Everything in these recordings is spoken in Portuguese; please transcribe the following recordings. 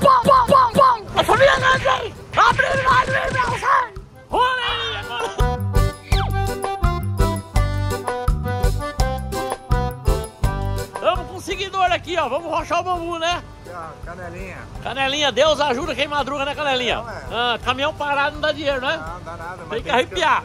Pom, pom, pom, pom! A família Xanxerê! Abre mais um pra você! Olha aí agora! Estamos com um seguidor aqui, ó. Vamos rochar o bambu, né? Canelinha. Canelinha, Deus ajuda quem madruga, né, Canelinha? Não, é. Caminhão parado não dá dinheiro, né? Não, não dá nada. Tem que arrepiar.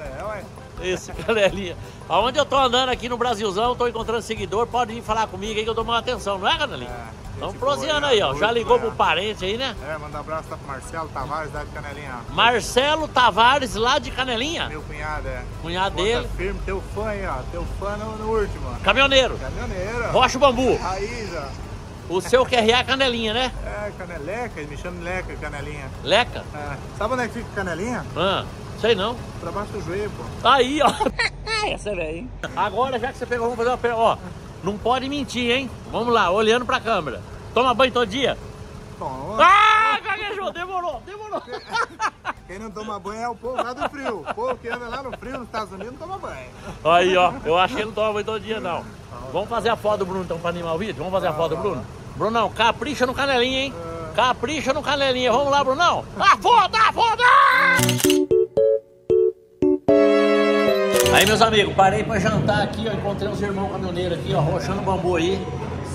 Isso, Canelinha. Aonde eu tô andando aqui no Brasilzão, tô encontrando seguidor, pode vir falar comigo aí que eu dou uma atenção, não é, Canelinha? É. Estamos proseando aí, ó. Já ligou pro parente aí, né? É, manda um abraço pro Marcelo Tavares, lá de Canelinha. Marcelo Tavares, lá de Canelinha? Meu cunhado, é. Cunhado dele. Firme, teu fã aí, ó. Teu fã no último, ó. Caminhoneiro. Caminhoneiro. Rocha o bambu. Raiz, ó. O seu QRA é Canelinha, né? É, Caneleca, me chama de Leca, Canelinha. Leca? É. Sabe onde é que fica Canelinha? Ah, sei não. Pra baixo do joelho, pô. Aí, ó. Essa é velha, hein? Agora, já que você pegou, vamos fazer uma pergunta. Ó, não pode mentir, hein? Vamos lá, olhando pra câmera. Toma banho todo dia? Toma. Ah, gaguejou, demorou, demorou. Quem não toma banho é o povo lá do frio. O povo que anda lá no frio nos Estados Unidos não toma banho. Aí, ó, eu acho que ele não toma banho todo dia, não. Vamos fazer a foto do Bruno, então, pra animar o vídeo? Vamos fazer a foto do Bruno? Brunão, capricha no Canelinha, hein? Capricha no Canelinha. Vamos lá, Brunão. A foda, a foda! Aí, meus amigos, parei pra jantar aqui, ó. Encontrei uns irmãos caminhoneiros aqui, ó, rochando bambu aí.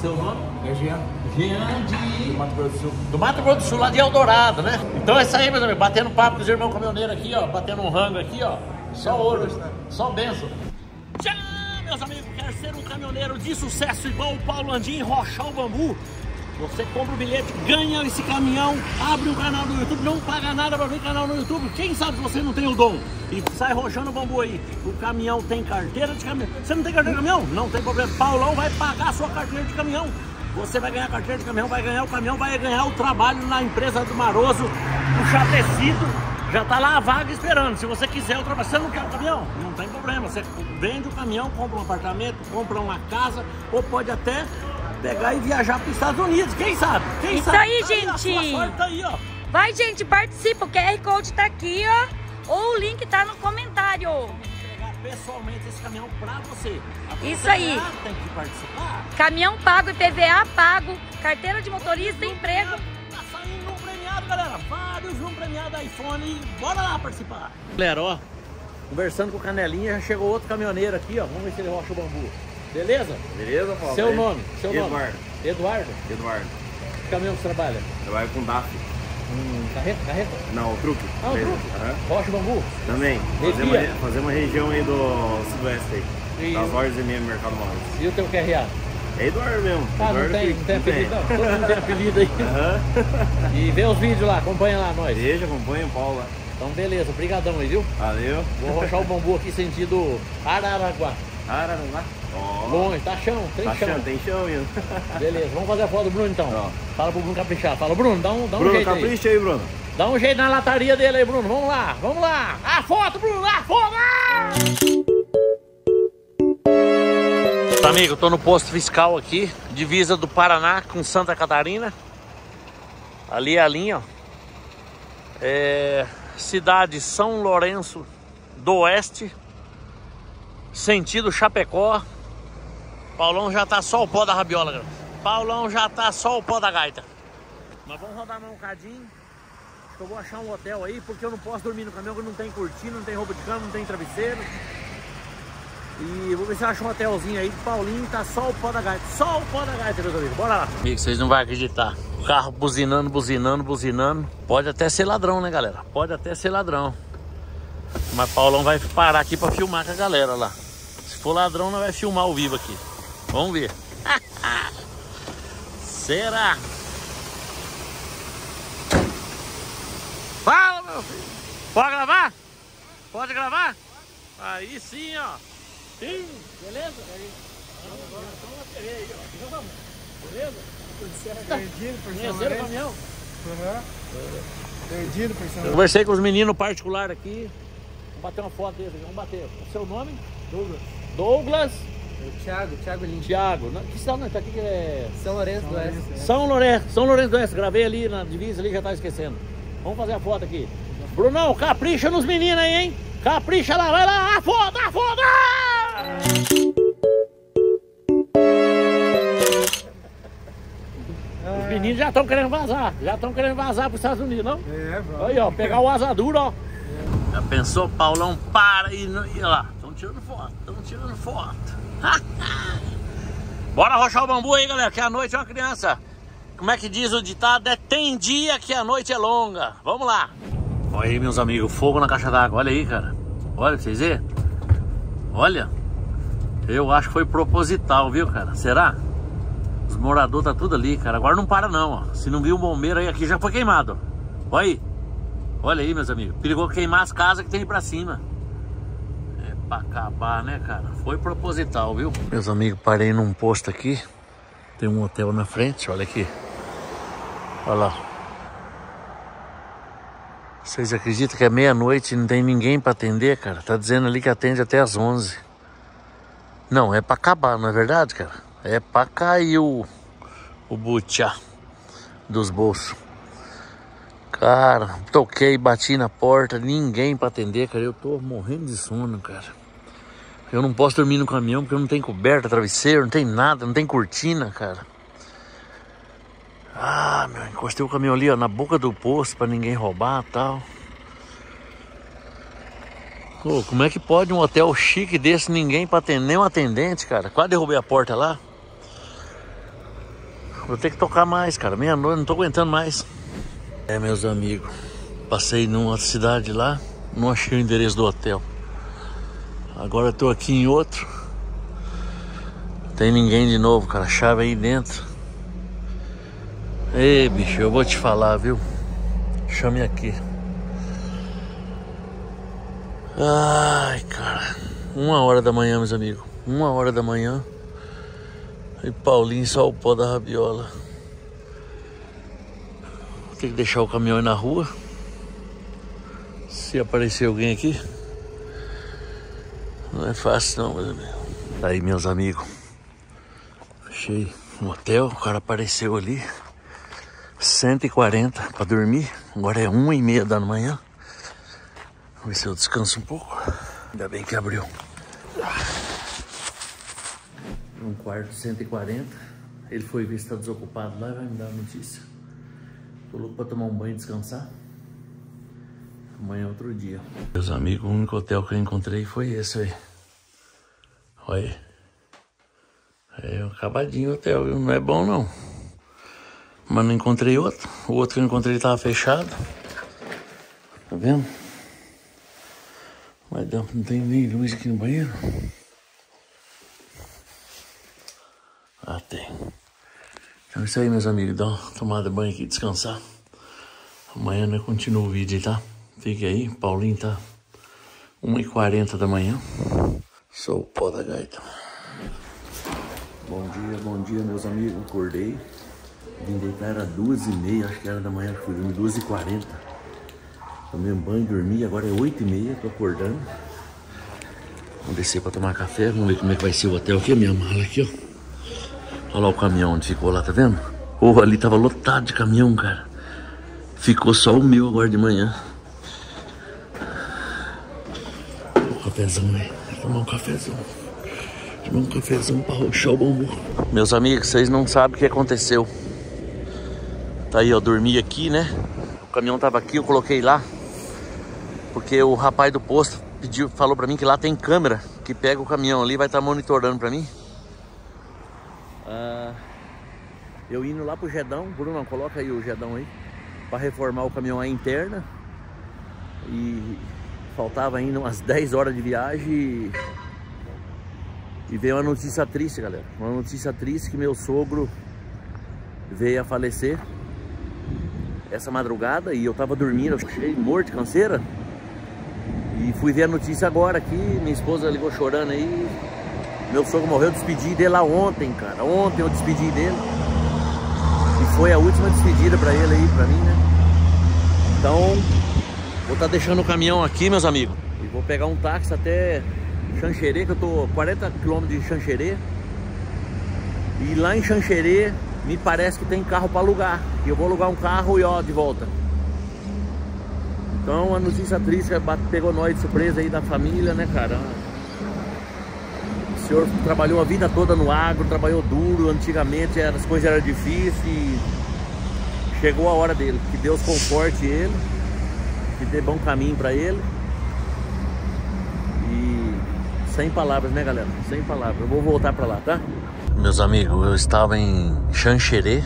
Seu nome? É Jean. Jean de... do Mato Grosso do Sul. Do Mato Grosso do Sul, lá de Eldorado, né? Então é isso aí, meus amigos. Batendo papo com os irmãos caminhoneiros aqui, ó. Batendo um rango aqui, ó. Só ouro, né? Só benção. Tchau! Meus amigos, quer ser um caminhoneiro de sucesso igual o Paulo Landim, rochar o bambu? Você compra o bilhete, ganha esse caminhão, abre o canal do YouTube, não paga nada para ver canal no YouTube. Quem sabe você não tem o dom e sai rochando o bambu aí. O caminhão tem carteira de caminhão. Você não tem carteira de caminhão? Não tem problema. Paulão vai pagar a sua carteira de caminhão. Você vai ganhar a carteira de caminhão, vai ganhar o trabalho na empresa do Maroso, o Chatecido. Já tá lá a vaga esperando. Se você quiser o trabalho, você não quer o caminhão? Não tem problema. Você vende o caminhão, compra um apartamento, compra uma casa, ou pode até pegar e viajar para os Estados Unidos. Quem sabe? Quem Isso sabe? Aí, gente! A sua sorte tá aí, ó. Vai, gente, participa. O QR Code tá aqui, ó. Ou o link tá no comentário. Pegar pessoalmente esse caminhão para você. Isso aí. Tem que participar. Caminhão pago, IPVA pago, carteira de motorista, emprego. Tá saindo um premiado, galera. Vários números premiados, iPhone. Bora lá participar. Galera, ó, conversando com o Canelinha, já chegou outro caminhoneiro aqui, ó. Vamos ver se ele rocha o bambu. Beleza? Beleza, Paulo. Seu nome? Seu nome? Eduardo. Eduardo? Eduardo. Que caminhão que você trabalha? Trabalho com DAF. Carreta? Carreta? Não, o truque. Ah, o truque? Uhum. Rocha o bambu? Também. Fazer uma região aí do sudoeste aí. Das horas e meia do Mercado Móveis. E o teu QRA? É Eduardo mesmo. Ah, Eduardo não tem apelido, não. Todo mundo tem apelido aí. Uhum. E vê os vídeos lá, acompanha lá nós. Veja, acompanha o Paulo lá. Então beleza, brigadão aí, viu? Valeu. Vou rochar o bambu aqui sentido Araraguá. Araraguá? Oh. Longe, tá chão, tem chão mesmo. Beleza, vamos fazer a foto do Bruno então. Não. Fala pro Bruno caprichar. Fala, Bruno, dá um jeito aí. Bruno, capricha aí, Bruno. Dá um jeito na lataria dele aí, Bruno. Vamos lá, vamos lá. A foto, Bruno, a foto! Amigo, eu tô no posto fiscal aqui, divisa do Paraná com Santa Catarina. Ali é a linha, ó. É cidade São Lourenço do Oeste, sentido Chapecó. Paulão já tá só o pó da rabiola, cara. Paulão já tá só o pó da gaita. Mas vamos rodar mais um cadinho. Acho que eu vou achar um hotel aí, porque eu não posso dormir no caminhão, que não tem cortina, não tem roupa de cama, não tem travesseiro. E vou ver se eu acho um hotelzinho aí. Paulinho tá só o pó da gaita. Só o pó da gaita, meus amigos. Bora lá. Amigo, vocês não vão acreditar. O carro buzinando, buzinando, buzinando. Pode até ser ladrão, né, galera? Pode até ser ladrão. Mas Paulão vai parar aqui pra filmar com a galera lá. Se for ladrão, nós vai filmar ao vivo aqui. Vamos ver. Será? Fala, meu filho. Pode gravar? Pode gravar? Aí sim, ó. Sim, beleza? Aí. Agora só uma terreira aí, ó. Já vamos. Beleza? Tudo certo. Perdido, por sinal. Conheceram o caminhão? Aham. Perdido, por sinal. Conversei com os meninos particular aqui. Vamos bater uma foto deles. Vamos bater. O seu nome? Douglas. Douglas? É Thiago Lins. Thiago. Que cidade nós tá aqui que é? São Lourenço do Oeste. São Lourenço do Oeste. Gravei ali na divisa, ali já tá esquecendo. Vamos fazer a foto aqui. Brunão, capricha nos meninos aí, hein? Capricha lá, vai lá. A foda, a foda! meninos já estão querendo vazar. Já estão querendo vazar para os Estados Unidos, não? É, velho. Aí, ó, pegar o asa dura, ó. É. Já pensou, Paulão? Para e olha lá. Estão tirando foto, estão tirando foto. Bora arrochar o bambu aí, galera, que a noite é uma criança. Como é que diz o ditado? É tem dia que a noite é longa. Vamos lá. Olha aí, meus amigos, fogo na caixa d'água. Olha aí, cara. Olha pra vocês verem. Olha. Eu acho que foi proposital, viu, cara? Será? Os moradores tá tudo ali, cara. Agora não para não, ó. Se não viu o bombeiro aí, aqui já foi queimado. Olha aí. Olha aí, meus amigos. Perigoso queimar as casas que tem aí pra cima. É pra acabar, né, cara? Foi proposital, viu? Meus amigos, parei num posto aqui. Tem um hotel na frente, olha aqui. Olha lá. Vocês acreditam que é meia-noite e não tem ninguém pra atender, cara? Tá dizendo ali que atende até às 11. Não, é pra acabar, não é verdade, cara? É pra cair o butiá dos bolsos. Cara, toquei, bati na porta, ninguém pra atender, cara. Eu tô morrendo de sono, cara. Eu não posso dormir no caminhão porque não tem coberta, travesseiro, não tem nada, não tem cortina, cara. Ah, meu, encostei o caminhão ali, ó, na boca do posto pra ninguém roubar e tal. Pô, como é que pode um hotel chique desse, ninguém pra atender, nem um atendente, cara? Quase derrubei a porta lá. Vou ter que tocar mais, cara, meia-noite, não tô aguentando mais. É, meus amigos, passei numa cidade lá, não achei o endereço do hotel. Agora eu tô aqui em outro. Não tem ninguém de novo, cara. A chave aí dentro. Ei, bicho, eu vou te falar, viu? Chame aqui. Ai, cara. 1h da manhã, meus amigos. 1h da manhã. E Paulinho só o pó da rabiola. Vou ter que deixar o caminhão aí na rua. Se aparecer alguém aqui. Não é fácil não, meus amigos. Aí, meus amigos, achei um hotel, o cara apareceu ali, 140 pra dormir. Agora é 1h30 da manhã. Vamos ver se eu descanso um pouco. Ainda bem que abriu. Um quarto, 140. Ele foi ver se tá desocupado lá e vai me dar a notícia. Tô louco pra tomar um banho e descansar. Amanhã é outro dia. Meus amigos, o único hotel que eu encontrei foi esse aí. Olha aí. É um acabadinho o hotel, viu? Não é bom não. Mas não encontrei outro. O outro que eu encontrei tava fechado. Tá vendo? Mas não tem nem luz aqui no banheiro. Ah, tem. Então é isso aí, meus amigos. Dá uma tomada de banho aqui, descansar. Amanhã eu continuo o vídeo, tá? Fique aí, Paulinho tá 1h40 da manhã. Sou o pó da gaita. Bom dia, meus amigos. Acordei. Vim deitar, era 2h30, acho que era da manhã, acho que fui dormir 2h40. Tomei um banho, dormi, agora é 8h30, tô acordando. Vamos descer pra tomar café, vamos ver como é que vai ser o hotel aqui, a minha mala aqui, ó. Olha lá o caminhão onde ficou lá, tá vendo? Oh, ali tava lotado de caminhão, cara. Ficou só o meu agora de manhã. Cafezão, né? Tomar um cafezão. Tomar um cafezão pra roxar o bambu. Meus amigos, vocês não sabem o que aconteceu. Tá aí, ó, dormi aqui, né? O caminhão tava aqui, eu coloquei lá. Porque o rapaz do posto pediu, falou pra mim que lá tem câmera que pega o caminhão ali e vai estar monitorando pra mim. Eu indo lá pro Gedão. Bruno, coloca aí o Gedão aí. Pra reformar o caminhão aí interna. E... faltava ainda umas 10 horas de viagem e veio uma notícia triste, galera. Uma notícia triste que meu sogro veio a falecer essa madrugada e eu tava dormindo, eu cheguei morto de canseira. E fui ver a notícia agora aqui, minha esposa ligou chorando aí. Meu sogro morreu, eu despedi dele lá ontem, cara. Ontem eu despedi dele. E foi a última despedida pra ele aí, pra mim, né? Então... vou estar deixando o caminhão aqui, meus amigos. E vou pegar um táxi até Xanxerê, que eu tô 40 km de Xanxerê. E lá em Xanxerê, me parece que tem carro para alugar. E eu vou alugar um carro e ó, de volta. Então, a notícia triste pegou nós de surpresa aí da família, né, cara? O senhor trabalhou a vida toda no agro, trabalhou duro. Antigamente as coisas eram difíceis e... Chegou a hora dele, que Deus conforte ele, que dê bom caminho para ele. E sem palavras, né, galera? Sem palavras. Eu vou voltar para lá, tá? Meus amigos, eu estava em Xanxerê,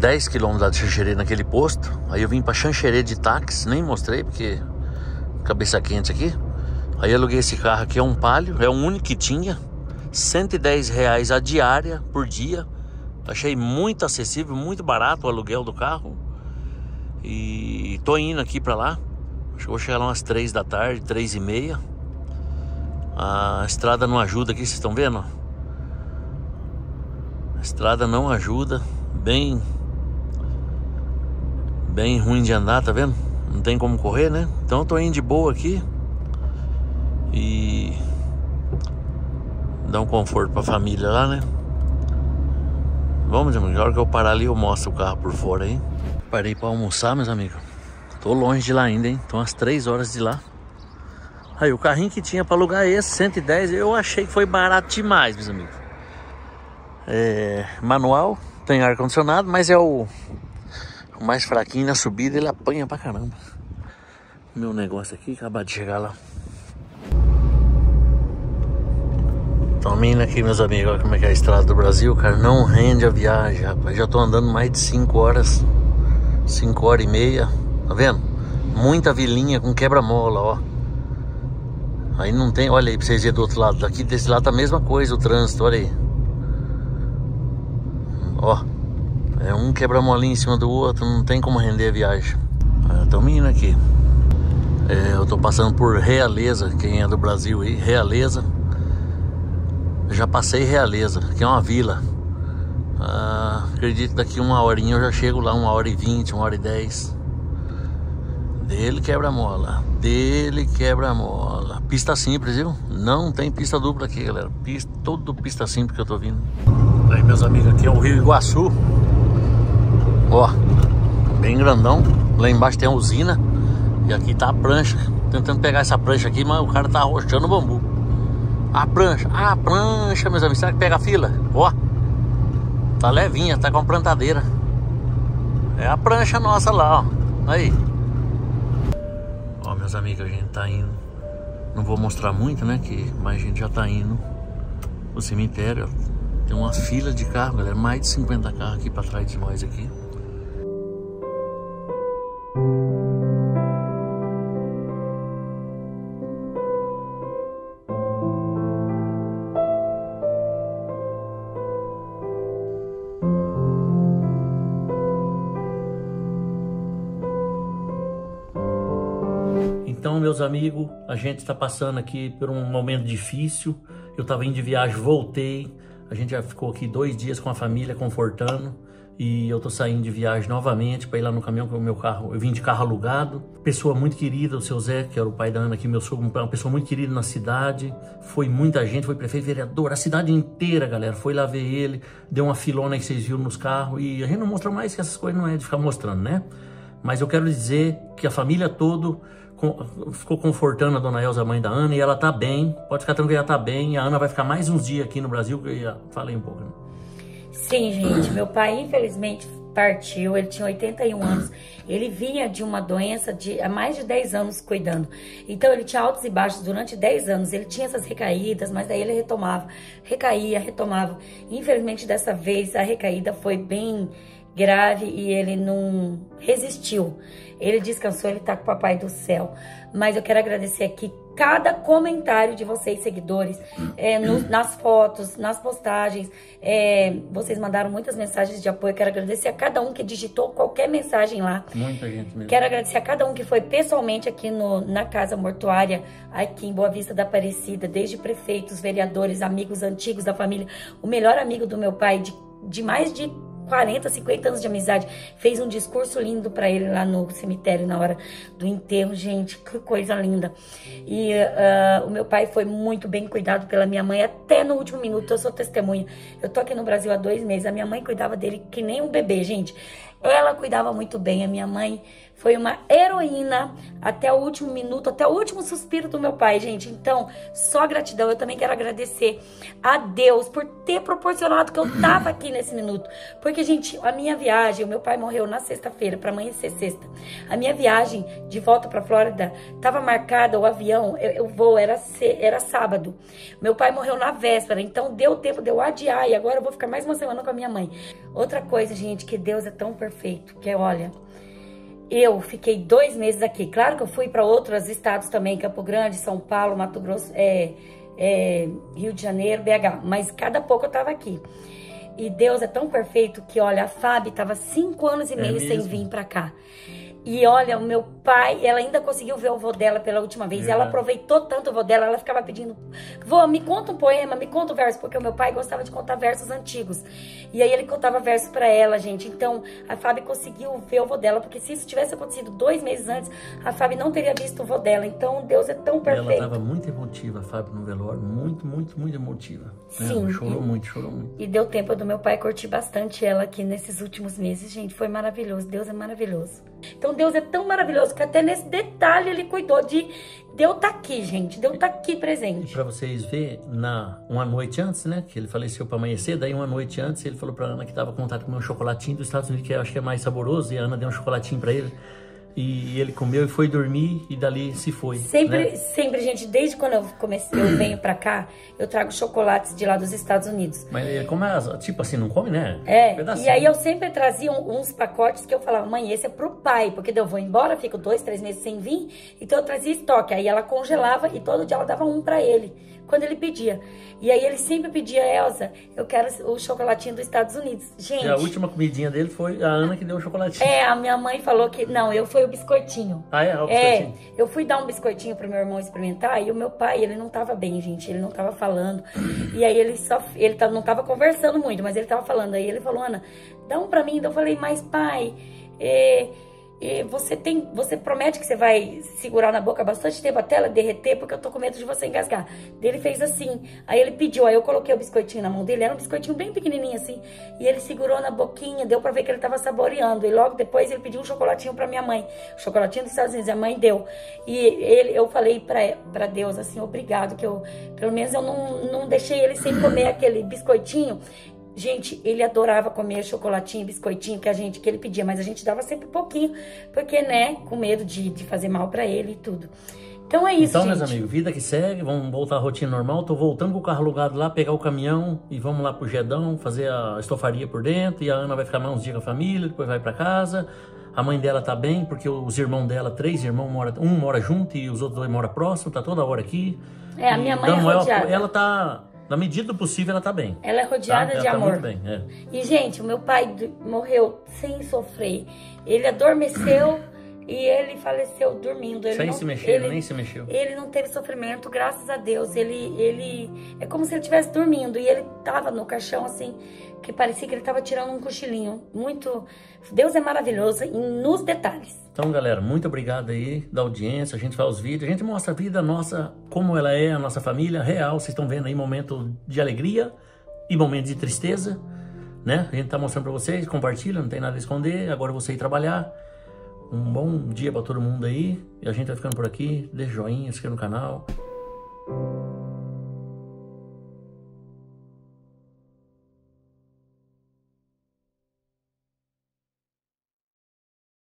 10 km lá de Xanxerê, naquele posto. Aí eu vim para Xanxerê de táxi, nem mostrei porque cabeça quente aqui. Aí aluguei esse carro aqui, é um Palio, é o único que tinha, R$110 a diária por dia. Achei muito acessível, muito barato o aluguel do carro. E tô indo aqui pra lá. Acho que vou chegar lá umas 3 da tarde, 3 e meia. A estrada não ajuda aqui, vocês estão vendo? A estrada não ajuda. Bem ruim de andar, tá vendo? Não tem como correr, né? Então eu tô indo de boa aqui. E dá um conforto pra família lá, né? Vamos, amigos, na hora que eu parar ali eu mostro o carro por fora, hein? Parei pra almoçar, meus amigos. Tô longe de lá ainda, hein? Estão umas 3 horas de lá. Aí o carrinho que tinha pra alugar esse, 110, eu achei que foi barato demais, meus amigos. É manual, tem ar-condicionado, mas é o mais fraquinho na subida, ele apanha pra caramba. Meu negócio aqui, acabar de chegar lá. Estamos indo aqui, meus amigos, olha como é que é a estrada do Brasil, cara, não rende a viagem, rapaz. Já tô andando mais de 5 horas, 5 horas e meia, tá vendo? Muita vilinha com quebra-mola, ó. Aí não tem, olha aí pra vocês verem do outro lado, daqui desse lado tá a mesma coisa o trânsito, olha aí. Ó, é um quebra-molinho em cima do outro, não tem como render a viagem. Estamos indo aqui. É, eu tô passando por Realeza, quem é do Brasil aí, Realeza. Eu já passei Realeza, que é uma vila. Acredito que daqui uma horinha eu já chego lá, 1h20, 1h10. Dele quebra-mola, dele quebra-mola. Pista simples, viu? Não tem pista dupla aqui, galera. Todo pista simples que eu tô vindo. Aí, meus amigos, aqui é o Rio Iguaçu. Ó, bem grandão. Lá embaixo tem a usina. E aqui tá a prancha. Tentando pegar essa prancha aqui, mas o cara tá arrochando o bambu. A prancha, meus amigos, será que pega a fila? Ó, tá levinha, tá com a plantadeira. É a prancha nossa lá, ó. Aí. Ó, meus amigos, a gente tá indo. Não vou mostrar muito, né, mas a gente já tá indo pro cemitério, ó. Tem uma fila de carro, galera, mais de 50 carros aqui pra trás de nós aqui. Então, meus amigos, a gente está passando aqui por um momento difícil. Eu estava indo de viagem, voltei. A gente já ficou aqui 2 dias com a família, confortando. E eu tô saindo de viagem novamente para ir lá no caminhão com o meu carro. Eu vim de carro alugado. Pessoa muito querida, o seu Zé, que era o pai da Ana aqui, meu sogro, uma pessoa muito querida na cidade. Foi muita gente, foi prefeito, vereador, a cidade inteira, galera. Foi lá ver ele, deu uma filona que vocês viram nos carros. E a gente não mostra mais, que essas coisas não é de ficar mostrando, né? Mas eu quero dizer que a família toda ficou confortando a dona Elza, a mãe da Ana, e ela tá bem. Pode ficar tranquila, ela tá bem. A Ana vai ficar mais uns dias aqui no Brasil, que eu já falei um pouco, né? Sim, gente. Meu pai, infelizmente, partiu. Ele tinha 81 anos. Ele vinha de uma doença há mais de 10 anos cuidando. Então, ele tinha altos e baixos durante 10 anos. Ele tinha essas recaídas, mas daí ele retomava. Recaía, retomava. Infelizmente, dessa vez, a recaída foi bem grave e ele não resistiu. Ele descansou, ele tá com o papai do céu. Mas eu quero agradecer aqui cada comentário de vocês, seguidores, nas fotos, nas postagens. Vocês mandaram muitas mensagens de apoio. Quero agradecer a cada um que digitou qualquer mensagem lá. Muita gente mesmo. Quero agradecer a cada um que foi pessoalmente aqui na Casa Mortuária, aqui em Boa Vista da Aparecida, desde prefeitos, vereadores, amigos antigos da família. O melhor amigo do meu pai, de mais de 40, 50 anos de amizade, fez um discurso lindo pra ele lá no cemitério na hora do enterro, gente, que coisa linda. E o meu pai foi muito bem cuidado pela minha mãe até no último minuto, eu sou testemunha. Eu tô aqui no Brasil há 2 meses, a minha mãe cuidava dele que nem um bebê, gente. Ela cuidava muito bem. A minha mãe foi uma heroína até o último minuto, até o último suspiro do meu pai, gente. Então, só gratidão. Eu também quero agradecer a Deus por ter proporcionado que eu tava aqui nesse minuto. Porque, gente, a minha viagem... O meu pai morreu na sexta-feira, pra amanhecer sexta. A minha viagem de volta pra Flórida tava marcada, o avião, o voo era sábado. Meu pai morreu na véspera, então deu tempo de eu adiar. E agora eu vou ficar mais uma semana com a minha mãe. Outra coisa, gente, que Deus é tão perfeito, que olha... Eu fiquei 2 meses aqui. Claro que eu fui para outros estados também, Campo Grande, São Paulo, Mato Grosso, Rio de Janeiro, BH. Mas cada pouco eu tava aqui. E Deus é tão perfeito que, olha, a Fábio tava 5 anos e meio sem vir para cá. E olha, o meu pai, ela ainda conseguiu ver o vô dela pela última vez. Ela aproveitou tanto o vô dela, ela ficava pedindo: vô, me conta um poema, me conta um verso. Porque o meu pai gostava de contar versos antigos. E aí ele contava versos pra ela, gente. Então, a Fábio conseguiu ver o vô dela. Porque se isso tivesse acontecido 2 meses antes, a Fábio não teria visto o vô dela. Então, Deus é tão perfeito. Ela tava muito emotiva, a Fábio, no velório. Muito, muito, muito emotiva. Sim. Chorou muito, chorou muito. E deu tempo do meu pai curtir bastante ela aqui nesses últimos meses, gente. Foi maravilhoso. Deus é maravilhoso. Então, Deus é tão maravilhoso que até nesse detalhe ele cuidou de eu estar aqui, gente. De eu estar aqui presente. E pra vocês verem, uma noite antes, né? Que ele faleceu pra amanhecer. Daí, uma noite antes, ele falou pra Ana que tava com vontade de comer um chocolatinho dos Estados Unidos, que eu acho que é mais saboroso. E a Ana deu um chocolatinho pra ele. E ele comeu e foi dormir e dali se foi. Sempre, né? Sempre, gente, desde quando eu comecei, eu venho pra cá, eu trago chocolates de lá dos Estados Unidos. Mas ele come, tipo assim, não come, né? É, pedacinho. E aí eu sempre trazia uns pacotes que eu falava: mãe, esse é pro pai, porque eu vou embora, fico 2, 3 meses sem vir, então eu trazia estoque. Aí ela congelava e todo dia ela dava um pra ele, quando ele pedia. E aí ele sempre pedia: Elsa, eu quero o chocolatinho dos Estados Unidos. Gente... E a última comidinha dele foi a Ana que deu o chocolatinho. É, a minha mãe falou que... Não, eu fui o biscoitinho. Ah, é? O biscoitinho. É, eu fui dar um biscoitinho pro meu irmão experimentar e o meu pai, ele não tava bem, gente. Ele não tava falando. E aí ele não tava conversando muito, mas ele tava falando. Aí ele falou: Ana, dá um pra mim. Então eu falei: mas pai, você promete que você vai segurar na boca bastante tempo até ela derreter, porque eu tô com medo de você engasgar. Ele fez assim, aí ele pediu, aí eu coloquei o biscoitinho na mão dele, era um biscoitinho bem pequenininho assim, e ele segurou na boquinha, deu pra ver que ele tava saboreando, e logo depois ele pediu um chocolatinho pra minha mãe, chocolatinho dos Estados Unidos, a mãe deu. E eu falei pra Deus assim: obrigado, que eu, pelo menos eu não deixei ele sem comer aquele biscoitinho. Gente, ele adorava comer chocolatinho, biscoitinho que ele pedia, mas a gente dava sempre pouquinho, porque, né, com medo de fazer mal pra ele e tudo. Então é isso, então, gente. Meus amigos, vida que segue, vamos voltar à rotina normal. Tô voltando com o carro alugado lá, pegar o caminhão e vamos lá pro Gedão, fazer a estofaria por dentro, e a Ana vai ficar mais uns dias com a família, depois vai pra casa. A mãe dela tá bem, porque os irmãos dela, 3 irmãos, um mora junto e os outros 2 moram próximo, tá toda hora aqui. É, a minha mãe é rodeada. Ela tá... Na medida do possível, ela tá bem. Ela é rodeada de amor. Tá muito bem, E, gente, o meu pai morreu sem sofrer. Ele adormeceu e ele faleceu dormindo. Ele sem se mexer, ele nem se mexeu. Ele não teve sofrimento, graças a Deus. Ele é como se ele estivesse dormindo. E ele tava no caixão, assim, que parecia que ele tava tirando um cochilinho. Muito... Deus é maravilhoso nos detalhes. Então, galera, muito obrigado aí da audiência. A gente faz os vídeos, a gente mostra a vida nossa, como ela é, a nossa família real. Vocês estão vendo aí momento de alegria e momento de tristeza, né? A gente tá mostrando pra vocês, compartilha, não tem nada a esconder. Agora eu vou sair trabalhar. Um bom dia pra todo mundo aí. E a gente vai ficando por aqui. Deixa o joinha, se inscreva no canal.